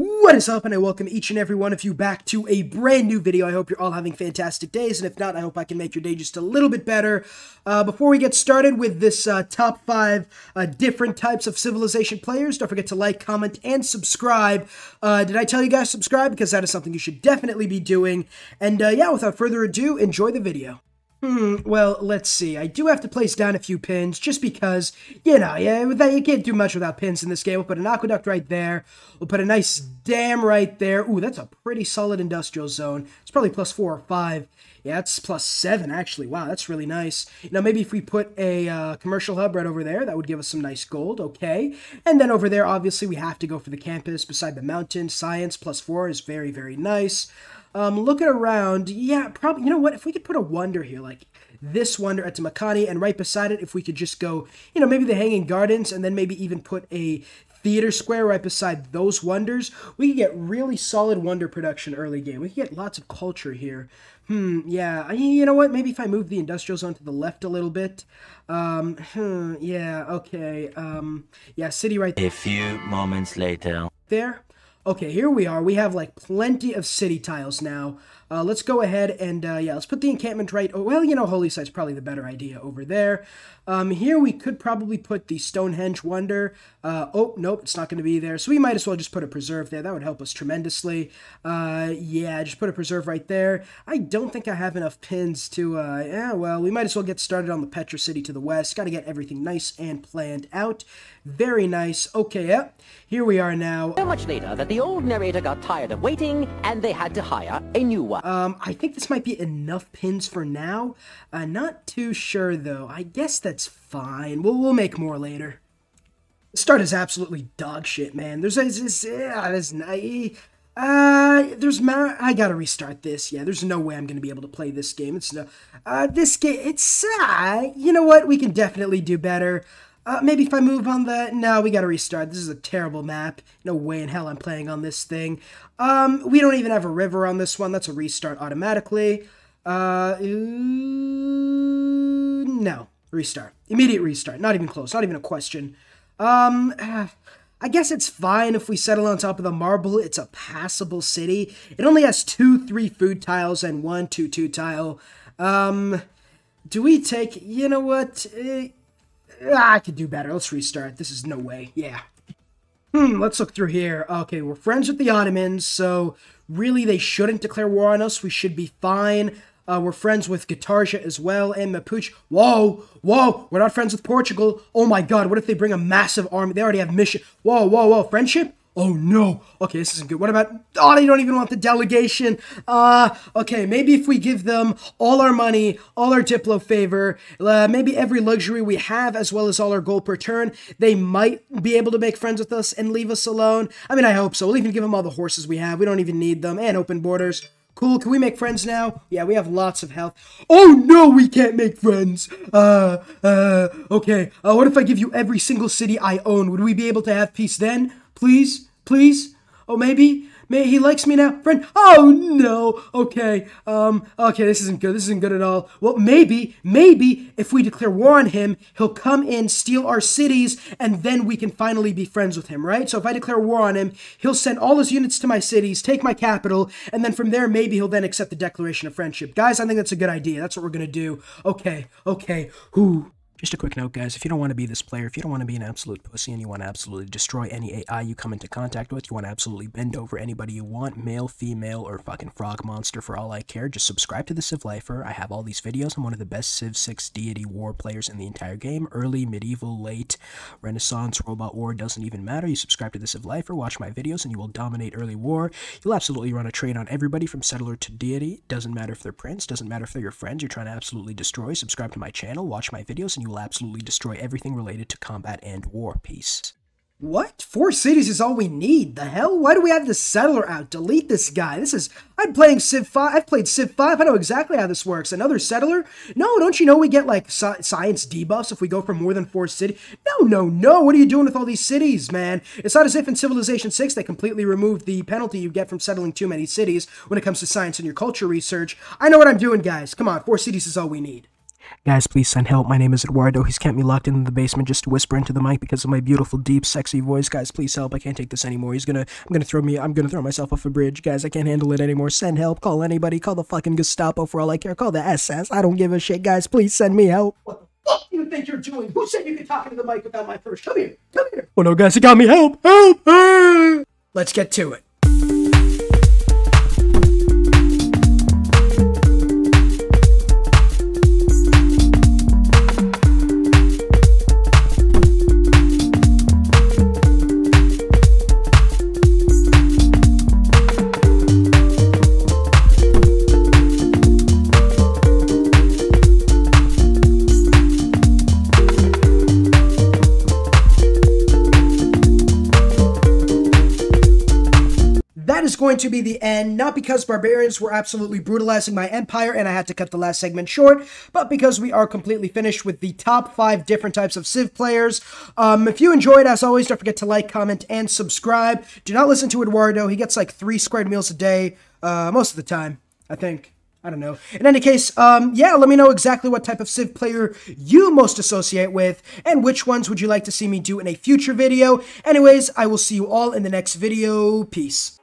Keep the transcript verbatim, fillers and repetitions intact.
What is up, and I welcome each and every one of you back to a brand new video. I hope you're all having fantastic days, and if not, I hope I can make your day just a little bit better. Uh, before we get started with this uh, top five uh, different types of Civilization players, don't forget to like, comment, and subscribe. Uh, did I tell you guys subscribe? Because that is something you should definitely be doing. And uh, yeah, without further ado, enjoy the video. Hmm, well, let's see. I do have to place down a few pins, just because, you know, yeah, you can't do much without pins in this game. We'll put an aqueduct right there. We'll put a nice dam right there. Ooh, that's a pretty solid industrial zone. It's probably plus four or five. Yeah, that's plus seven, actually. Wow, that's really nice. Now, maybe if we put a uh, commercial hub right over there, that would give us some nice gold, okay? And then over there, obviously, we have to go for the campus beside the mountain. Science, plus four is very, very nice. Um, looking around, yeah, probably, you know what, if we could put a wonder here, like this wonder at Tamakani, and right beside it, if we could just go, you know, maybe the Hanging Gardens, and then maybe even put a theater square right beside those wonders, we could get really solid wonder production early game. We could get lots of culture here. Hmm, yeah, I, you know what, maybe if I move the industrials onto the left a little bit, um, hmm, yeah, okay, um, yeah, city right there. A few moments later. There. Okay, here we are. We have, like, plenty of city tiles now. Uh, let's go ahead and, uh, yeah, let's put the encampment right... Oh, well, you know, Holy Site's probably the better idea over there. Um, here we could probably put the Stonehenge Wonder. Uh, oh, nope, it's not going to be there. So we might as well just put a preserve there. That would help us tremendously. Uh, yeah, just put a preserve right there. I don't think I have enough pins to... Uh, yeah, well, we might as well get started on the Petra City to the west. Got to get everything nice and planned out. Very nice. Okay, yep. Yeah, here we are now. So much later that the The old narrator got tired of waiting, and they had to hire a new one. Um, I think this might be enough pins for now. Uh, not too sure, though. I guess that's fine. We'll, we'll make more later. This start is absolutely dog shit, man. There's this... Yeah, there's... Uh, there's... Ma I gotta restart this. Yeah, there's no way I'm gonna be able to play this game. It's no... Uh, this game... It's... Uh, you know what? We can definitely do better. Uh, maybe if I move on the... No, we gotta restart. This is a terrible map. No way in hell I'm playing on this thing. Um, we don't even have a river on this one. That's a restart automatically. Uh, ooh, no. Restart. Immediate restart. Not even close. Not even a question. Um, I guess it's fine if we settle on top of the marble. It's a passable city. It only has two, three food tiles and one, two, two tile. Um, do we take... You know what... Uh, I could do better. Let's restart. This is no way. Yeah. Hmm, let's look through here. Okay, we're friends with the Ottomans, so really they shouldn't declare war on us. We should be fine. Uh, we're friends with Gitarja as well, and Mapuche. Whoa! Whoa! We're not friends with Portugal. Oh my god, what if they bring a massive army? They already have mission. Whoa, whoa, whoa. Friendship? Oh no. Okay, this isn't good. What about... Oh, they don't even want the delegation. Uh, okay, maybe if we give them all our money, all our diplo favor, uh, maybe every luxury we have, as well as all our gold per turn, they might be able to make friends with us and leave us alone. I mean, I hope so. We'll even give them all the horses we have. We don't even need them. And open borders. Cool, can we make friends now? Yeah, we have lots of health. Oh no, we can't make friends. Uh, uh, okay. Uh, what if I give you every single city I own? Would we be able to have peace then? Please? Please? Oh, maybe? Maybe he likes me now? Friend? Oh, no. Okay. Um, okay, this isn't good. This isn't good at all. Well, maybe, maybe if we declare war on him, he'll come in, steal our cities, and then we can finally be friends with him, right? So if I declare war on him, he'll send all his units to my cities, take my capital, and then from there, maybe he'll then accept the declaration of friendship. Guys, I think that's a good idea. That's what we're gonna do. Okay. Okay. Ooh. Just a quick note, guys, if you don't want to be this player, if you don't want to be an absolute pussy and you want to absolutely destroy any A I you come into contact with, you want to absolutely bend over anybody you want, male, female, or fucking frog monster for all I care, just subscribe to TheCivLifeR. I have all these videos. I'm one of the best Civ six Deity War players in the entire game. Early, medieval, late, Renaissance, Robot War, doesn't even matter. You subscribe to TheCivLifeR, watch my videos, and you will dominate early war. You'll absolutely run a trade on everybody from settler to deity. Doesn't matter if they're prince, doesn't matter if they're your friends. You're trying to absolutely destroy. Subscribe to my channel, watch my videos, and you will absolutely destroy everything related to combat and war. Peace. What? Four cities is all we need. The hell? Why do we have the settler out? Delete this guy. This is... I'm playing Civ five. I've played Civ five. I know exactly how this works. Another settler? No, don't you know we get, like, sci science debuffs if we go for more than four cities? No, no, no. What are you doing with all these cities, man? It's not as if in Civilization six they completely removed the penalty you get from settling too many cities when it comes to science and your culture research. I know what I'm doing, guys. Come on. Four cities is all we need. Guys, please send help. My name is Eduardo. He's kept me locked in the basement just to whisper into the mic because of my beautiful, deep, sexy voice. Guys, please help. I can't take this anymore. He's gonna, I'm gonna throw me, I'm gonna throw myself off a bridge. Guys, I can't handle it anymore. Send help. Call anybody. Call the fucking Gestapo for all I care. Call the S S. I don't give a shit. Guys, please send me help. What the fuck do you think you're doing? Who said you could talk into the mic without my permission? Come here. Come here. Oh no, guys, he got me. Help. Help. Ah! Let's get to it. Going to be the end, not because barbarians were absolutely brutalizing my empire and I had to cut the last segment short, but because we are completely finished with the top five different types of Civ players. Um, if you enjoyed, as always, don't forget to like, comment, and subscribe. Do not listen to Eduardo. He gets like three squared meals a day, uh, most of the time, I think. I don't know. In any case, um, yeah, let me know exactly what type of Civ player you most associate with, and which ones would you like to see me do in a future video. Anyways, I will see you all in the next video. Peace.